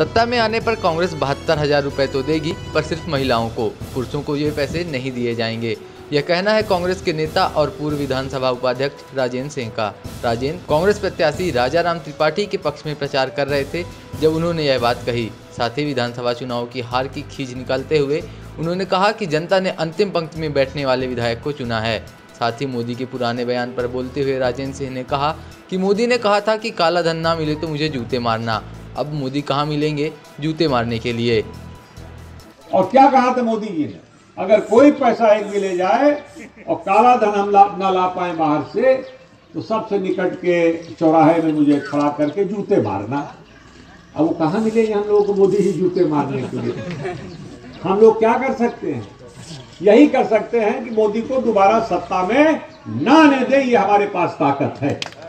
सत्ता में आने पर कांग्रेस 72,000 रुपए तो देगी पर सिर्फ महिलाओं को, पुरुषों को ये पैसे नहीं दिए जाएंगे। यह कहना है कांग्रेस के नेता और पूर्व विधानसभा उपाध्यक्ष राजेंद्र सिंह का। राजेंद्र कांग्रेस प्रत्याशी राजाराम त्रिपाठी के पक्ष में प्रचार कर रहे थे जब उन्होंने यह बात कही। साथ ही विधानसभा चुनाव की हार की खीज निकालते हुए उन्होंने कहा कि जनता ने अंतिम पंक्ति में बैठने वाले विधायक को चुना है। साथ ही मोदी के पुराने बयान पर बोलते हुए राजेंद्र सिंह ने कहा कि मोदी ने कहा था कि काला धन ना मिले तो मुझे जूते मारना, अब मोदी कहाँ मिलेंगे जूते मारने के लिए। और क्या कहा था मोदी जी ने, अगर कोई पैसा एक भी ले जाए और काला धन हम ना ला पाए बाहर से तो सबसे निकट के चौराहे में मुझे खड़ा करके जूते मारना। अब वो कहाँ मिलेंगे हम लोगों को, मोदी ही जूते मारने के लिए। हम लोग क्या कर सकते हैं, यही कर सकते हैं कि मोदी को दोबारा सत्ता में ना आने दे, ये हमारे पास ताकत है।